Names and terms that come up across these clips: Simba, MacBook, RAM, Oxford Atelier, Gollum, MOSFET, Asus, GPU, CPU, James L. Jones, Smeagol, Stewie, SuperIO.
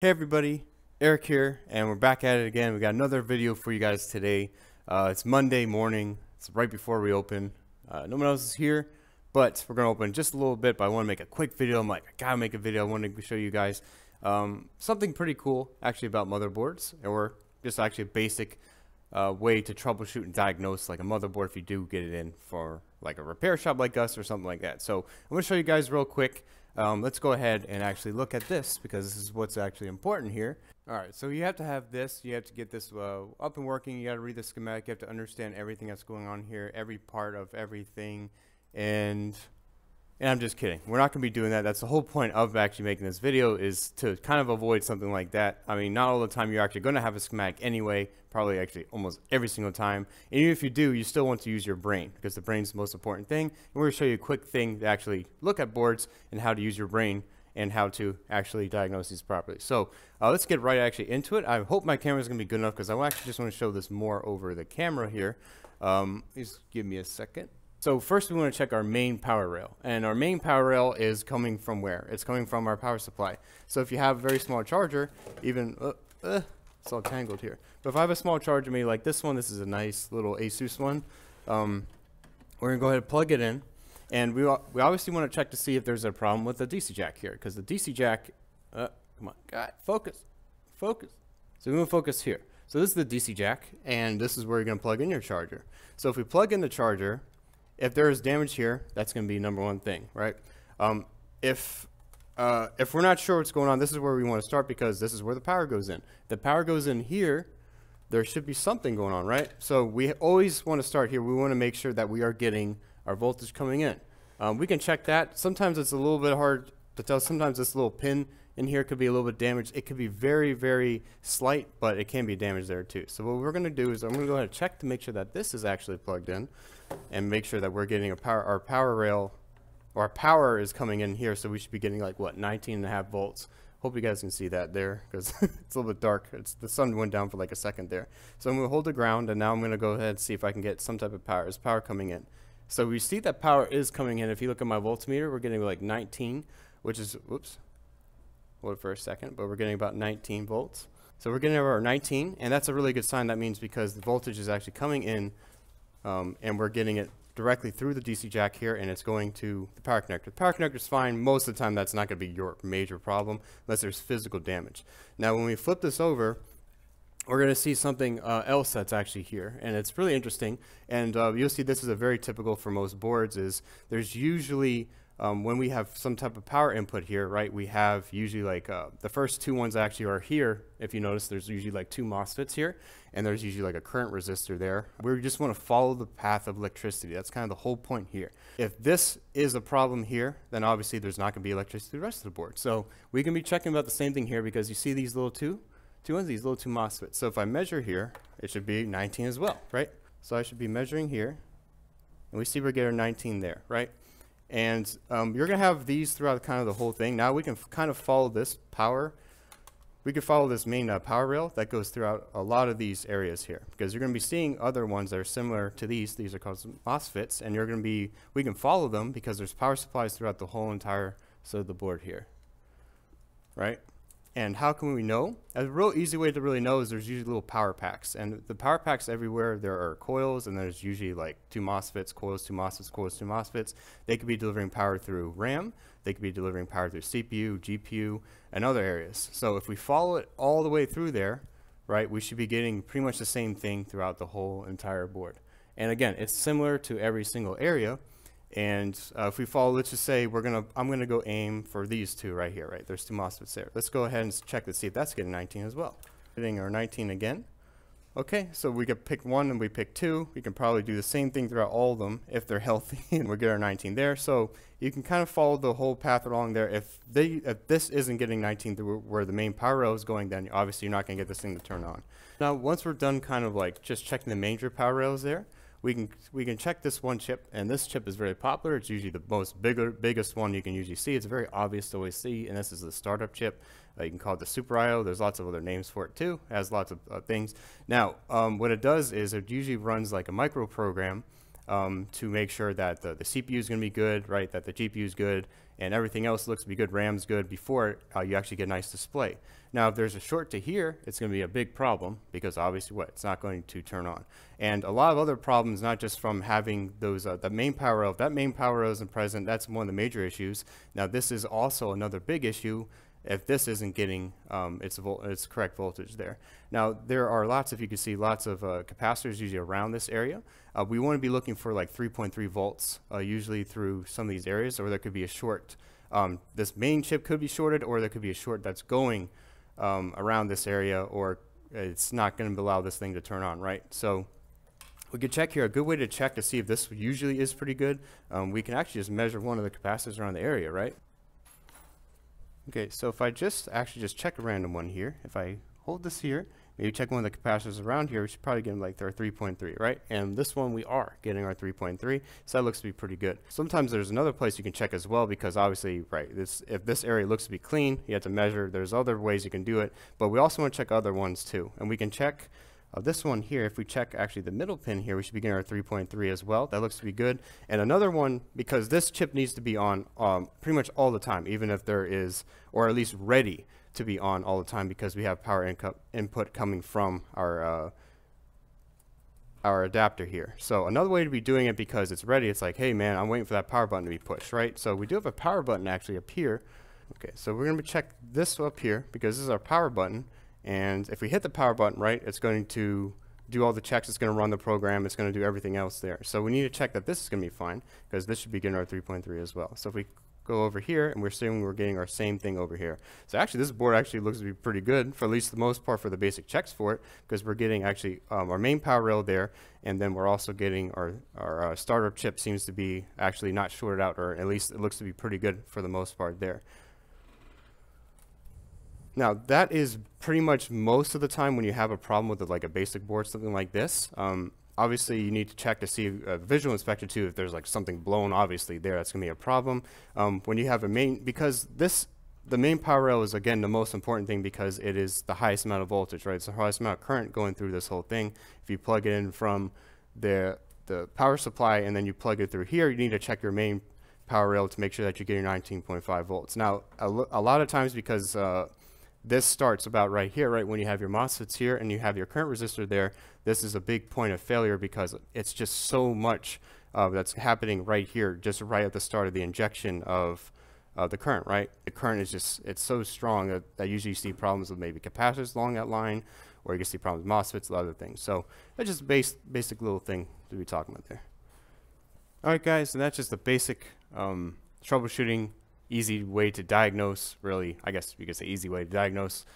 Hey everybody, Eric here, and we're back at it again. We got another video for you guys today. It's Monday morning. It's right before we open. No one else is here, but we're gonna open just a little bit. But I want to make a quick video. I'm like, I gotta make a video. I want to show you guys something pretty cool, actually, about motherboards, or just actually a basic way to troubleshoot and diagnose like a motherboard if you do get it in for like a repair shop like us or something like that. So I'm gonna show you guys real quick. Let's go ahead and actually look at this because this is what's actually important here. All right, so you have to have this. You have to get this up and working. You got to read the schematic. You have to understand everything that's going on here, every part of everything. And I'm just kidding. We're not going to be doing that. That's the whole point of actually making this video, is to kind of avoid something like that. I mean, not all the time you're actually going to have a schematic anyway, probably actually almost every single time. And even if you do, you still want to use your brain, because the brain's the most important thing. And we're going to show you a quick thing to actually look at boards and how to use your brain and how to actually diagnose these properly. So let's get right actually into it. I hope my camera is going to be good enough, because I actually just want to show this more over the camera here. Just give me a second. So first we want to check our main power rail, and our main power rail is coming from where? It's coming from our power supply. So if you have a very small charger, even, it's all tangled here. But if I have a small charger, maybe like this one, this is a nice little Asus one. We're gonna go ahead and plug it in, and we obviously want to check to see if there's a problem with the DC jack here, because the DC jack, come on, God, focus. So we're gonna focus here. So this is the DC jack, and this is where you're gonna plug in your charger. So if we plug in the charger, if there is damage here, that's going to be number one thing, right? If we're not sure what's going on, this is where we want to start, because this is where the power goes in. The power goes in here. There should be something going on, right? So we always want to start here. We want to make sure that we are getting our voltage coming in. We can check that. Sometimes it's a little bit hard to tell. Sometimes this little pin in here could be a little bit damaged. It could be very, very slight, but it can be damaged there too. So what we're going to do is I'm going to go ahead and check to make sure that this is actually plugged in, and make sure that we're getting a power, our power rail, or our power is coming in here. So we should be getting like what, 19.5 volts. Hope you guys can see that there, because it's a little bit dark. The sun went down for like a second there. So I'm going to hold the ground, and now I'm going to go ahead and see if I can get some type of power. Is power coming in? So we see that power is coming in. If you look at my voltmeter, we're getting like 19, which is, whoops, hold it for a second, but we're getting about 19 volts. So we're getting over 19, and that's a really good sign. That means because the voltage is actually coming in, and we're getting it directly through the DC jack here, and it's going to the power connector. The power connector is fine. Most of the time, that's not going to be your major problem unless there's physical damage. Now, when we flip this over, we're going to see something else that's actually here, and it's really interesting. And you'll see this is a very typical for most boards, is there's usually when we have some type of power input here, right, we have usually like the first two ones actually are here. If you notice, there's usually like two MOSFETs here, and there's usually like a current resistor there. We just want to follow the path of electricity. That's kind of the whole point here. If this is a problem here, then obviously there's not going to be electricity to the rest of the board. So we can be checking about the same thing here, because you see these little two ones, these little two MOSFETs. So if I measure here, it should be 19 as well, right? So I should be measuring here, and we see we're getting 19 there, right? And you're going to have these throughout kind of the whole thing. Now we can kind of follow this power. We can follow this main power rail that goes throughout a lot of these areas here, because you're going to be seeing other ones that are similar to these. These are called MOSFETs, and you're going to be, we can follow them because there's power supplies throughout the whole entire side of the board here, right? And how can we know? A real easy way to really know is there's usually little power packs, and the power packs everywhere, there are coils, and there's usually like two MOSFETs, coils, two MOSFETs, coils, two MOSFETs. They could be delivering power through RAM. They could be delivering power through CPU, GPU, and other areas. So if we follow it all the way through there, right, we should be getting pretty much the same thing throughout the whole entire board. And again, it's similar to every single area. And if we follow, let's just say I'm gonna go aim for these two right here, right? There's two MOSFETs there. Let's go ahead and check to see if that's getting 19 as well. Hitting our 19 again. Okay, so we could pick one and we pick two. We can probably do the same thing throughout all of them if they're healthy, and we'll get our 19 there. So you can kind of follow the whole path along there. If this isn't getting 19 through where the main power rail is going, then obviously you're not gonna get this thing to turn on. Now, once we're done kind of like just checking the major power rails there, we can check this one chip, and this chip is very popular. It's usually the most biggest one you can usually see. It's very obvious to always see, and this is the startup chip. You can call it the SuperIO. There's lots of other names for it too. It has lots of things. Now, what it does is it usually runs like a micro program to make sure that the CPU is going to be good, right, that the GPU is good, and everything else looks to be good, RAM's good, before you actually get a nice display. Now, if there's a short to here, it's going to be a big problem because obviously what? It's not going to turn on. And a lot of other problems, not just from having those, the main power rail, if that main power rail isn't present, that's one of the major issues. Now, this is also another big issue if this isn't getting its correct voltage there. Now, there are lots of, you can see lots of capacitors usually around this area. We want to be looking for like 3.3 volts usually through some of these areas, or there could be a short. This main chip could be shorted, or there could be a short that's going around this area, or it's not going to allow this thing to turn on, right? So we could check here. A good way to check to see if this usually is pretty good, we can actually just measure one of the capacitors around the area, right? Okay, so if I just check a random one here, if I hold this here, maybe check one of the capacitors around here, we should probably get them like our 3.3, right? And this one we are getting our 3.3, so that looks to be pretty good. Sometimes there's another place you can check as well, because obviously, right, if this area looks to be clean, you have to measure. There's other ways you can do it, but we also want to check other ones too. And we can check this one here. If we check actually the middle pin here, we should be getting our 3.3 as well. That looks to be good. And another one, because this chip needs to be on pretty much all the time, even if there is, or at least ready to be on all the time, because we have power input coming from our adapter here. So another way to be doing it, because it's ready, it's like, hey man, I'm waiting for that power button to be pushed, right? So we do have a power button actually up here. Okay, so we're going to check this up here, because this is our power button. And if we hit the power button, right, it's going to do all the checks. It's going to run the program. It's going to do everything else there. So we need to check that this is going to be fine, because this should be getting our 3.3 as well. So if we go over here, and we're assuming we're getting our same thing over here. So actually, this board actually looks to be pretty good, for at least the most part, for the basic checks for it, because we're getting actually our main power rail there, and then we're also getting our starter chip seems to be actually not shorted out, or at least it looks to be pretty good for the most part there. Now, that is pretty much most of the time when you have a problem with like a basic board, something like this. Obviously, you need to check to see visual inspection too, if there's like something blown, obviously there, that's going to be a problem. When you have a main, because the main power rail is again the most important thing, because it is the highest amount of voltage, right? It's the highest amount of current going through this whole thing. If you plug it in from the power supply and then you plug it through here, you need to check your main power rail to make sure that you're getting 19.5 volts. Now, a lot of times, because this starts about right here, right when you have your MOSFETs here and you have your current resistor there, this is a big point of failure, because it's just so much that's happening right here, just right at the start of the injection of the current, right? The current is just, it's so strong that I usually see problems with maybe capacitors along that line, or you can see problems with MOSFETs, a lot of other things. So that's just basic little thing to be talking about there. All right, guys, and that's just the basic troubleshooting, easy way to diagnose, really, I guess you could say easy way to diagnose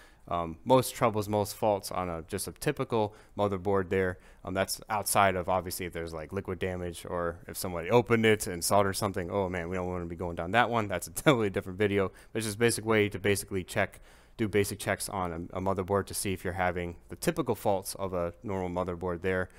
most troubles, most faults on just a typical motherboard there. That's outside of, obviously, if there's like liquid damage, or if somebody opened it and soldered something, oh man, we don't want to be going down that one. That's a totally different video. But it's just a basic way to basically check, do basic checks on a motherboard to see if you're having the typical faults of a normal motherboard there.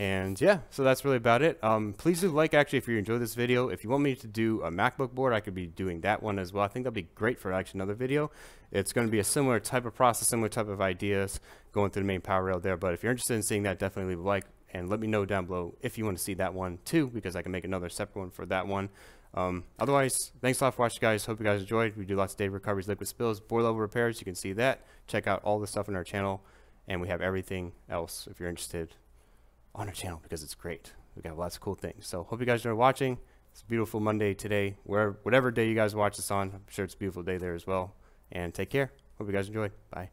And yeah, so that's really about it. Please do like, actually, if you enjoyed this video. If you want me to do a MacBook board, I could be doing that one as well. I think that'd be great for actually another video. It's going to be a similar type of process, similar type of ideas going through the main power rail there. But if you're interested in seeing that, definitely leave a like, and let me know down below if you want to see that one too, because I can make another separate one for that one. Otherwise, thanks a lot for watching, guys. Hope you guys enjoyed. We do lots of data recoveries, liquid spills, board level repairs. You can see that. Check out all the stuff on our channel, and we have everything else if you're interested on our channel, because it's great. We got lots of cool things. So hope you guys enjoy watching. It's a beautiful Monday today, whatever day you guys watch this on. I'm sure it's a beautiful day there as well. And take care. Hope you guys enjoyed. Bye.